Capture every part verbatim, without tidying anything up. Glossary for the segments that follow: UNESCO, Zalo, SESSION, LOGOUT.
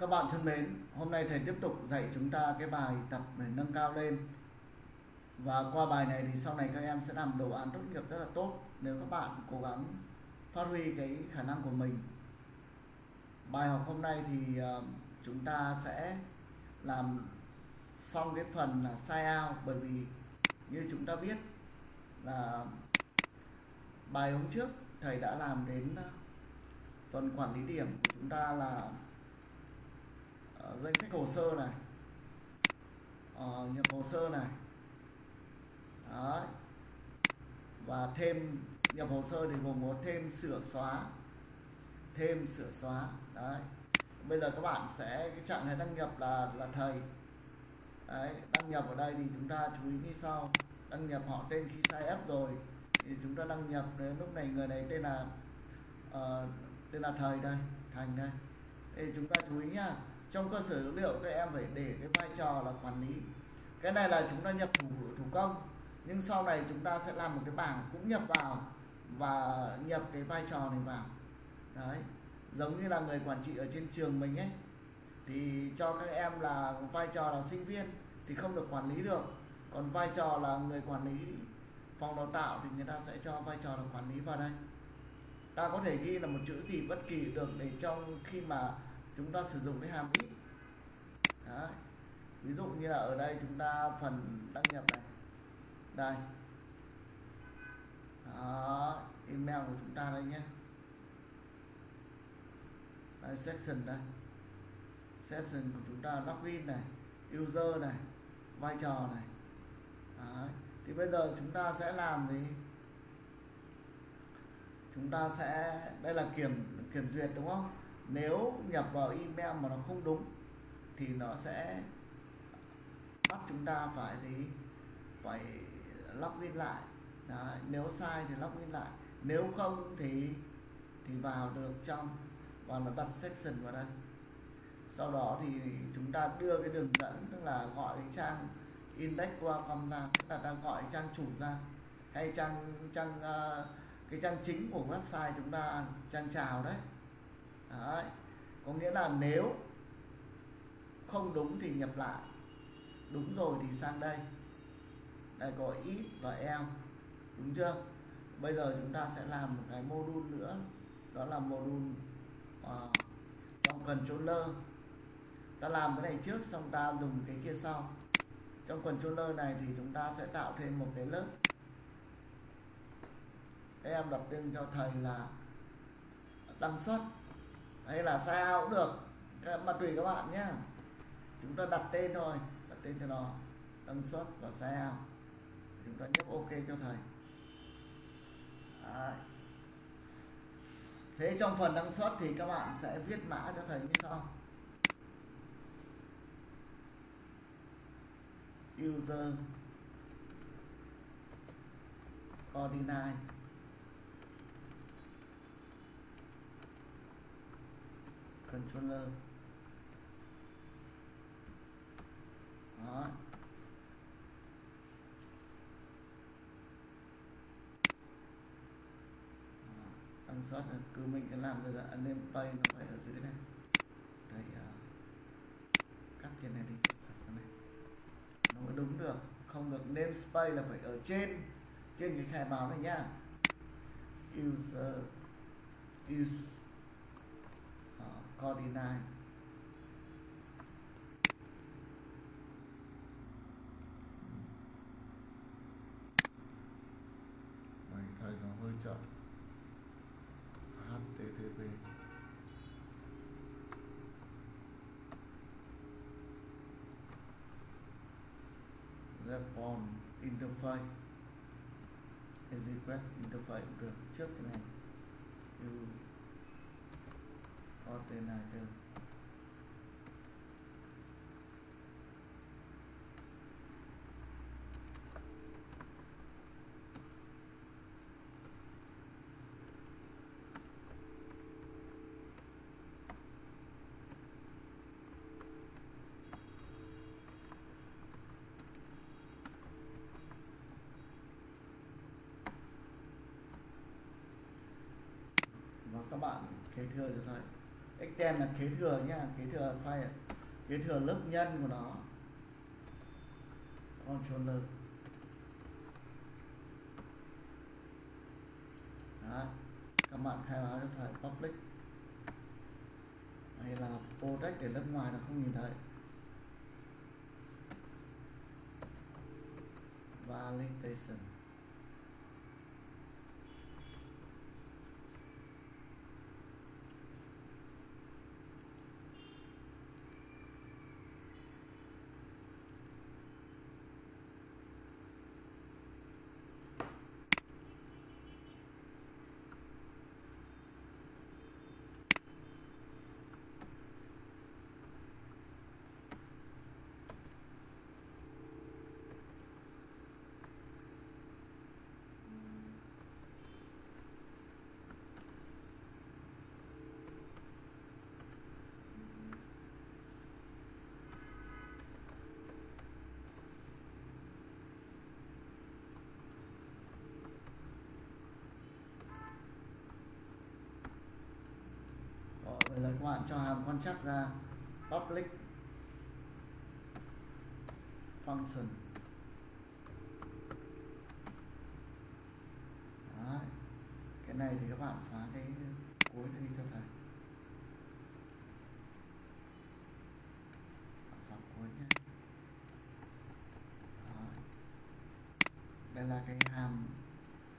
Các bạn thân mến, hôm nay thầy tiếp tục dạy chúng ta cái bài tập để nâng cao lên. Và qua bài này thì sau này các em sẽ làm đồ án tốt nghiệp rất là tốt nếu các bạn cố gắng phát huy cái khả năng của mình. Bài học hôm nay thì chúng ta sẽ làm xong cái phần là sign out, bởi vì như chúng ta biết là bài hôm trước thầy đã làm đến phần quản lý điểm của chúng ta là danh sách hồ sơ này, ờ, nhập hồ sơ này. Đấy. Và thêm nhập hồ sơ thì gồm có thêm sửa xóa, thêm sửa xóa. Đấy. Bây giờ các bạn sẽ cái trạng thái đăng nhập là là thầy. Đấy. Đăng nhập ở đây thì chúng ta chú ý như sau: đăng nhập họ tên khi sai ép rồi thì chúng ta đăng nhập đến lúc này người này tên là uh, tên là thầy đây, Thành đây. Thì chúng ta chú ý nhá. Trong cơ sở dữ liệu các em phải để cái vai trò là quản lý. Cái này là chúng ta nhập thủ, thủ công, nhưng sau này chúng ta sẽ làm một cái bảng cũng nhập vào và nhập cái vai trò này vào. Đấy, giống như là người quản trị ở trên trường mình ấy, thì cho các em là vai trò là sinh viên thì không được quản lý được, còn vai trò là người quản lý phòng đào tạo thì người ta sẽ cho vai trò là quản lý vào đây. Ta có thể ghi là một chữ gì bất kỳ được để trong khi mà chúng ta sử dụng cái hàm ít. Đấy. Ví dụ như là ở đây chúng ta phần đăng nhập này. Đây. Đó, email của chúng ta đây nhé. Đây, session đây. Session của chúng ta login này, user này, vai trò này. Đấy. Thì bây giờ chúng ta sẽ làm gì? Chúng ta sẽ, đây là kiểm kiểm duyệt đúng không? Nếu nhập vào email mà nó không đúng thì nó sẽ bắt chúng ta phải gì? Phải login lại. Đấy, nếu sai thì login lại. Nếu không thì thì vào được trong và nó đặt section vào đây. Sau đó thì chúng ta đưa cái đường dẫn, tức là gọi cái trang index qua com ra, tức là đang gọi trang chủ ra, hay trang trang cái trang chính của website chúng ta, trang chào đấy. Đấy. Có nghĩa là nếu không đúng thì nhập lại, đúng rồi thì sang đây. Đây có if và else, đúng chưa? Bây giờ chúng ta sẽ làm một cái module nữa, đó là module uh, trong controller. Ta làm cái này trước xong ta dùng cái kia sau. Trong controller này thì chúng ta sẽ tạo thêm một cái lớp. Các em đặt tên cho thầy là đăng xuất hay là sao cũng được, các bạn tùy các bạn nhé. Chúng ta đặt tên thôi, đặt tên cho nó đăng xuất và sao. Chúng ta nhấp OK cho thầy. Đấy. Thế trong phần đăng xuất thì các bạn sẽ viết mã cho thầy như sau: user coordinate controller. Đó. Đăng xuất cứ mình cứ làm rồi là name page nó phải ở dưới này. Đây, uh, cắt trên này đi, này. Nó mới đúng được, không được name space là phải ở trên trên cái khai báo này nhá. User use coordinate. Mình thấy nó hơi chậm. hát tê tê pê. Response interface. Request interface cũng được, trước cái này. Tên này được. Và các bạn kế thừa cho thầy Extend là kế thừa nhá, kế thừa file, kế thừa lớp nhân của nó. Controller. Đó. Các bạn khai báo cho thầy public hay là protect để lớp ngoài là không nhìn thấy. Validation. Vậy là các bạn cho hàm contract ra public function. Đấy. Cái này thì các bạn xóa cái cuối đi cho thầy. Xóa cuối nhé. Đấy. Đây là cái hàm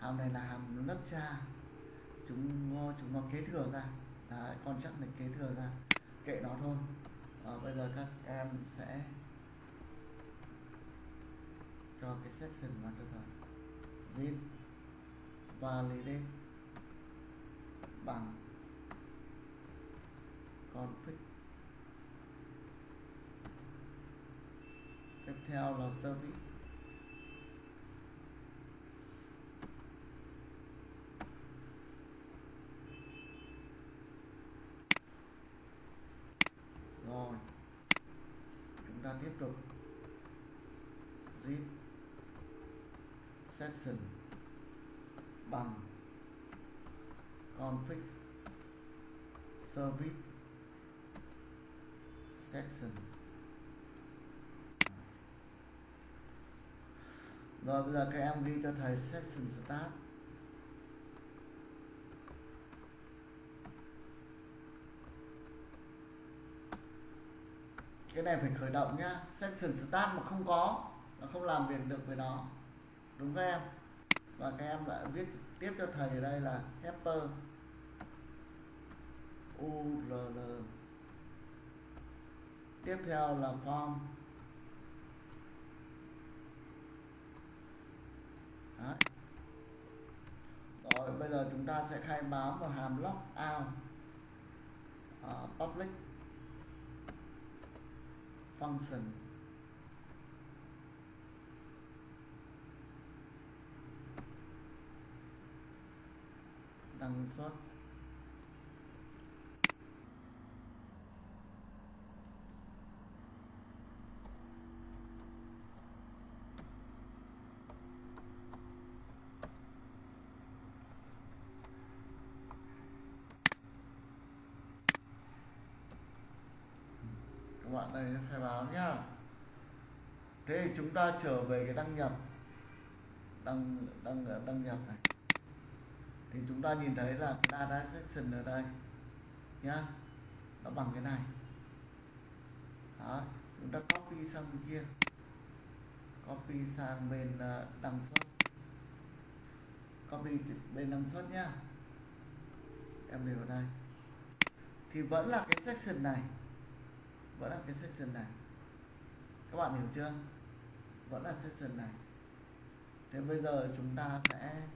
hàm này là hàm lớp cha, chúng chúng nó kế thừa ra. Đấy, con chắc mình kế thừa ra, kệ nó thôi. À, bây giờ các em sẽ cho cái section vào cho thầy zip validate bằng config. Tiếp theo là service. Tiếp tục zip session bằng config service session. Rồi bây giờ các em ghi cho thầy session start. Cái này phải khởi động nhá, session start mà không có, nó không làm việc được với nó, đúng các em. Và các em đã viết tiếp cho thầy ở đây là helper u lờ lờ, tiếp theo là form. Đấy. Rồi bây giờ chúng ta sẽ khai báo một hàm logout uh, public function. Đăng xuất. Các bạn đây khai báo nhá. Thế thì chúng ta trở về cái đăng nhập, đăng đăng đăng nhập này, thì chúng ta nhìn thấy là cái data section ở đây nhá, nó bằng cái này. Đó, chúng ta copy sang bên kia, copy sang bên đăng xuất, copy bên đăng xuất nhá, em đều ở đây, thì vẫn là cái section này. Vẫn là cái section này. Các bạn hiểu chưa? Vẫn là section này. Thế bây giờ chúng ta sẽ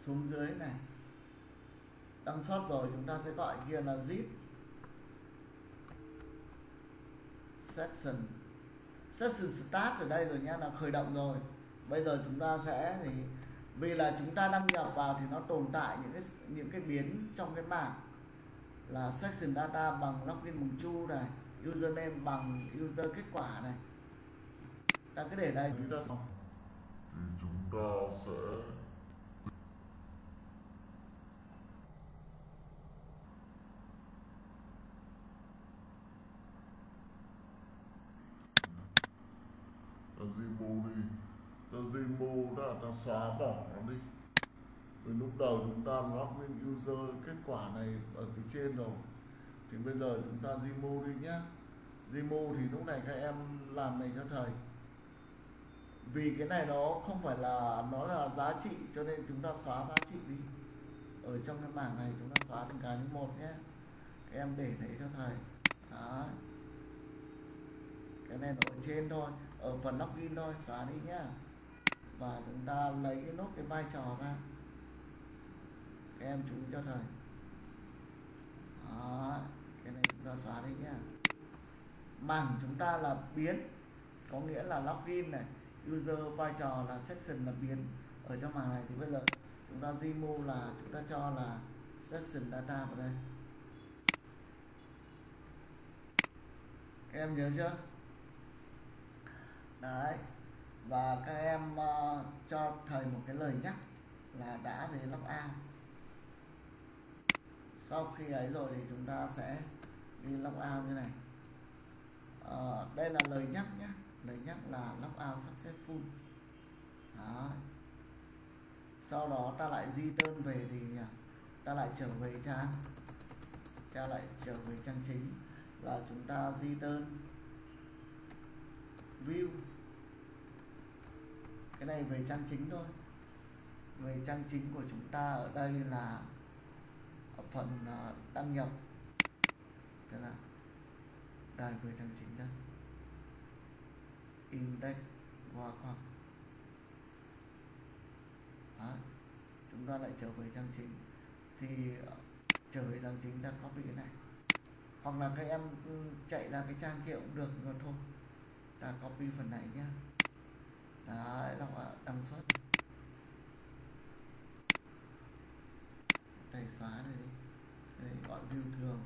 xuống dưới này. Đăng xuất rồi chúng ta sẽ gọi kia là zip section. Section start ở đây rồi nha, là khởi động rồi. Bây giờ chúng ta sẽ thì vì là chúng ta đăng nhập vào thì nó tồn tại những cái những cái biến trong cái bảng là section data bằng login bằng chu này, username bằng user kết quả này, ta cứ để đây. Chúng ta xong thì chúng ta sẽ Zemo đi. Ta Zemo đã ta xóa bỏ nó đi. Rồi lúc đầu chúng ta login user, kết quả này ở phía trên rồi. Thì bây giờ chúng ta Zemo đi nhá. Zemo thì lúc này các em làm này cho thầy. Vì cái này nó không phải là nó là giá trị, cho nên chúng ta xóa giá trị đi. Ở trong cái bảng này chúng ta xóa từng cái như một nhé. Các em để đấy cho thầy. Đó. Cái này nó ở trên thôi, ở phần login thôi, xóa đi nhá. Và chúng ta lấy cái nốt cái vai trò ra. Các em chú ý cho thầy. Đó. Cái này chúng ta xóa đi nhá. Bảng chúng ta là biến, có nghĩa là login này, user vai trò là session là biến. Ở trong bảng này thì bây giờ chúng ta Zemo là chúng ta cho là session data vào đây. Các em nhớ chưa? Đấy. Và các em uh, cho thầy một cái lời nhắc là đã về log out. Sau khi ấy rồi thì chúng ta sẽ đi log out như này. Uh, đây là lời nhắc nhé. Lời nhắc là log out successful. Đó. Sau đó ta lại di tơn về thì nhỉ? Ta lại trở về trang ta lại trở về trang chính là chúng ta di tơn view. Cái này về trang chính thôi. Về trang chính của chúng ta ở đây là ở phần đăng nhập. Tức là đây về trang chính đây. Index qua khoảng. Đó. Chúng ta lại trở về trang chính. Thì trở về trang chính ta copy cái này. Hoặc là các em chạy ra cái trang kia cũng được rồi thôi. Ta copy phần này nhá. Đấy, đọc ạ, đăng xuất. Thầy xóa này đi. Đây, gọi view thường.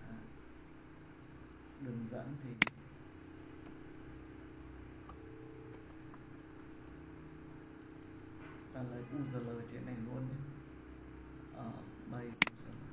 Đó. Đường dẫn thì ta lấy u rờ lờ trên này luôn nhé. Ở bay u rờ lờ.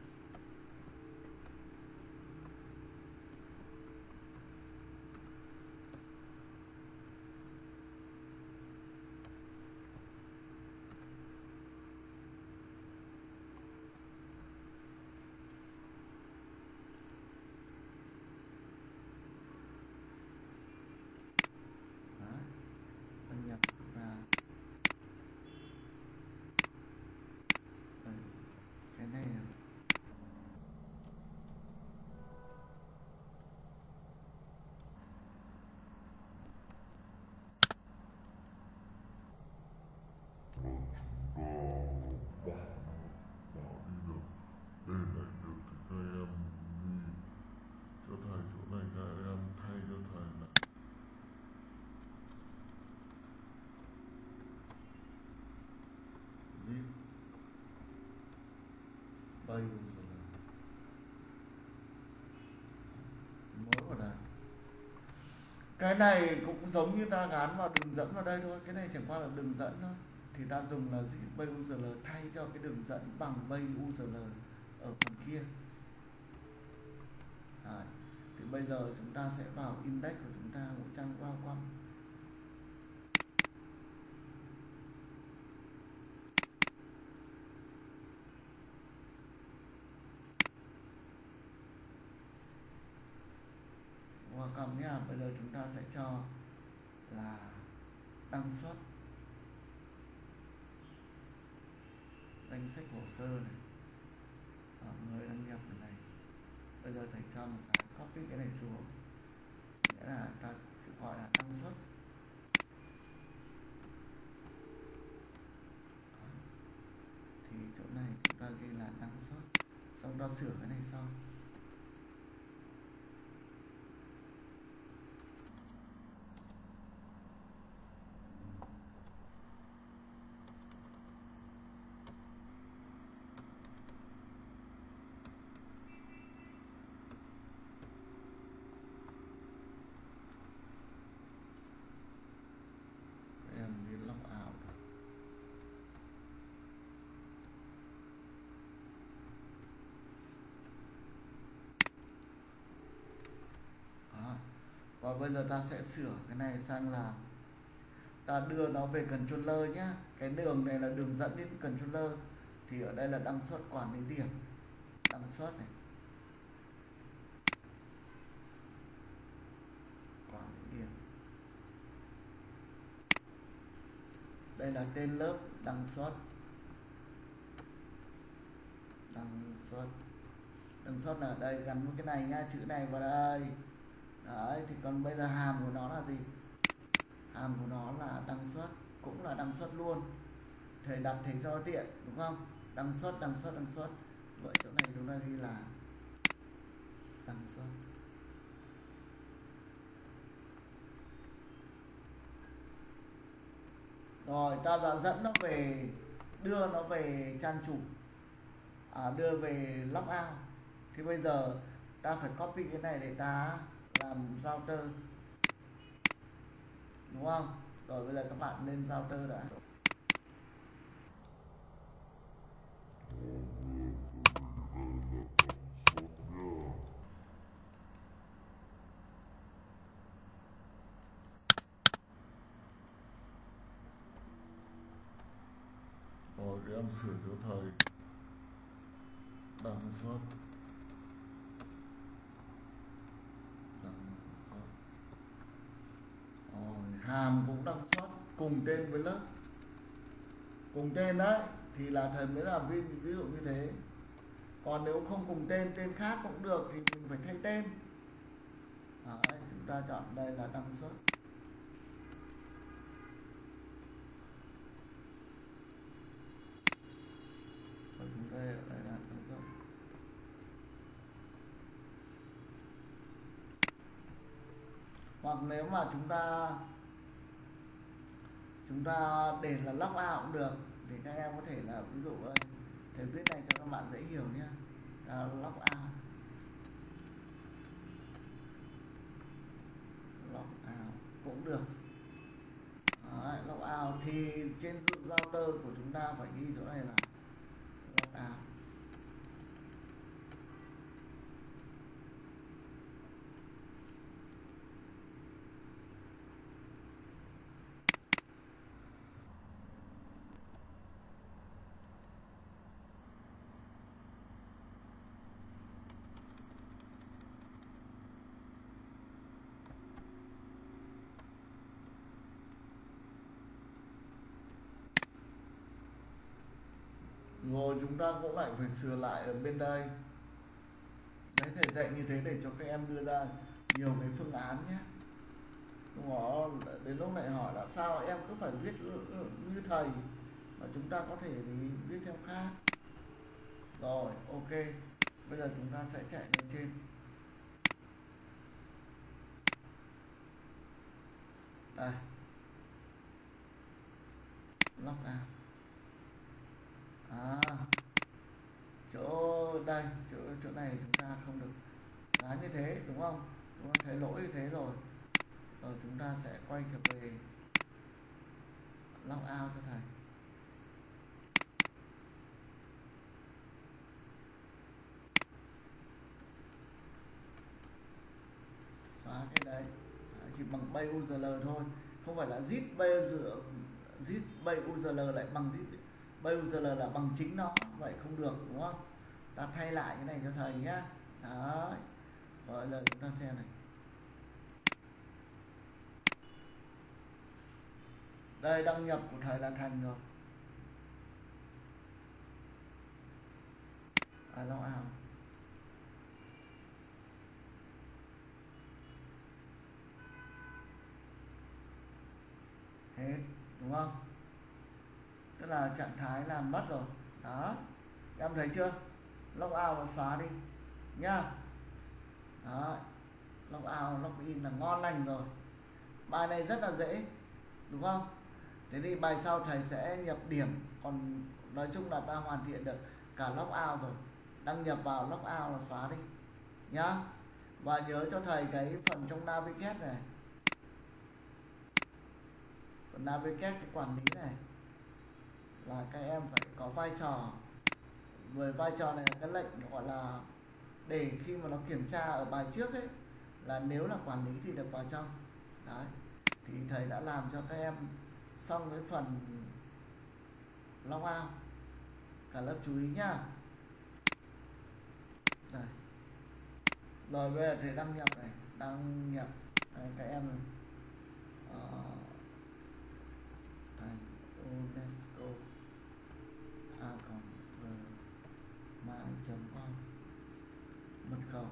Mới vào đây. Cái này cũng giống như ta gán vào đường dẫn vào đây thôi. Cái này chẳng qua là đường dẫn thôi. Thì ta dùng là bay u rờ lờ thay cho cái đường dẫn bằng bay u rờ lờ ở phần kia. Đấy. Thì bây giờ chúng ta sẽ vào index của chúng ta, một trang qua qua. Còn nhá, bây giờ chúng ta sẽ cho là đăng xuất danh sách hồ sơ này, ở người đăng nhập này. Bây giờ thầy cho một cái copy cái này xuống, nghĩa là ta gọi là đăng xuất. Thì chỗ này chúng ta ghi là đăng xuất, xong ta sửa cái này sau. Và bây giờ ta sẽ sửa cái này sang là ta đưa nó về controller nhá. Cái đường này là đường dẫn đến controller, thì ở đây là đăng xuất quản lý điểm, đăng xuất này, quản lý điểm. Đây là tên lớp đăng xuất, đăng xuất, đăng xuất là đây, gắn một cái này nhá, chữ này vào đây. Đấy, thì còn bây giờ hàm của nó là gì? Hàm của nó là đăng xuất, cũng là đăng xuất luôn. Thầy đặt thầy cho tiện đúng không? Đăng xuất, đăng xuất, đăng xuất. Vậy chỗ này chúng ta ghi là đăng xuất. Rồi ta đã dẫn nó về, đưa nó về trang chủ, à, đưa về logout. Thì bây giờ ta phải copy cái này để ta làm router, đúng không? Rồi bây giờ các bạn lên router đã. Rồi để em sửa cho thầy đăng xuất, hàm cũng đăng xuất cùng tên với lớp, cùng tên đấy thì là thầy mới làm ví, ví dụ như thế. Còn nếu không cùng tên, tên khác cũng được thì mình phải thay tên. Đấy, chúng ta chọn đây là đăng xuất. Ở chúng ta đây là đăng xuất. Hoặc nếu mà chúng ta chúng ta để là logout cũng được, để các em có thể là ví dụ thầy viết này cho các bạn dễ hiểu nhé. À, logout, logout cũng được. Đấy, logout thì trên router của chúng ta phải ghi chỗ này là logout. Rồi chúng ta cũng lại phải sửa lại ở bên đây. Đấy, thầy dạy như thế để cho các em đưa ra nhiều cái phương án nhé. Đúng không? Đến lúc này hỏi là sao em cứ phải viết như thầy, mà chúng ta có thể thì viết theo khác. Rồi, ok. Bây giờ chúng ta sẽ chạy lên trên. Đây, logout. À, chỗ đây, chỗ, chỗ này chúng ta không được giá như thế đúng không? Chúng ta thấy lỗi như thế rồi. Rồi chúng ta sẽ quay trở về logout cho thầy. Xóa cái đấy, chỉ bằng bay url thôi, không phải là zip bay zip bay url lại bằng zip. Bây giờ là, là bằng chính nó, vậy không được đúng không? Ta thay lại cái này cho thầy nhé. Đấy, gọi là chúng ta xem này. Đây, đăng nhập của thầy là thành rồi. À, long ảo. Hết, đúng không? Tức là trạng thái làm mất rồi đó, em thấy chưa? Logout và xóa đi nhá. Đó, logout, login là ngon lành rồi. Bài này rất là dễ đúng không? Thế thì bài sau thầy sẽ nhập điểm. Còn nói chung là ta hoàn thiện được cả logout rồi. Đăng nhập vào logout là xóa đi nhá. Và nhớ cho thầy cái phần trong Navigate này, phần Navigate cái quản lý này là các em phải có vai trò. Với vai trò này là cái lệnh gọi là để khi mà nó kiểm tra ở bài trước ấy, là nếu là quản lý thì được vào trong. Đấy, thì thầy đã làm cho các em xong cái phần logout. Cả lớp chú ý nhá. Đây. Rồi bây giờ thầy đăng nhập này, đăng nhập đây, các em này. UNESCO a còn gmail chấm com mật khẩu.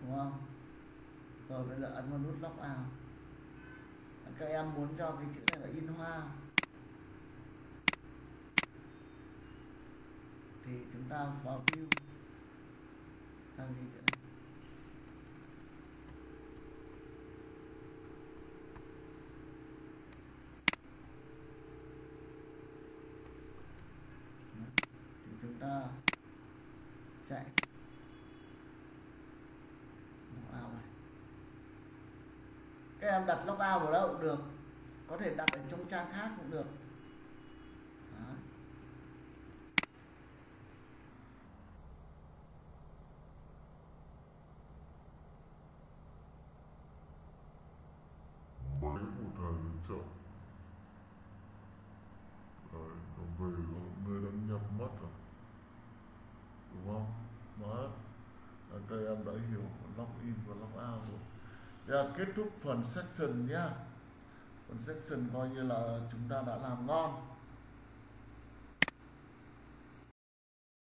Đúng không? Rồi bây giờ ấn vào nút lock out. Các em muốn cho cái chữ này là in hoa thì chúng ta vào view sang cái chữ này. Thì chúng ta chạy các em đặt logout vào đâu cũng được, có thể đặt ở trong trang khác cũng được. Đó. Máy của thầy đến chậm. Đấy, nó về nơi đang nhắm mắt rồi, đúng không? Đó, các em đã hiểu login và logout rồi. Yeah, kết thúc phần session nhé. Phần session coi như là chúng ta đã làm ngon.